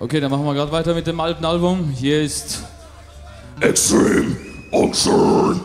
Okay, dann machen wir gerade weiter mit dem alten Album. Hier ist Extreme Unction.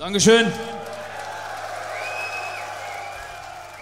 Dankeschön.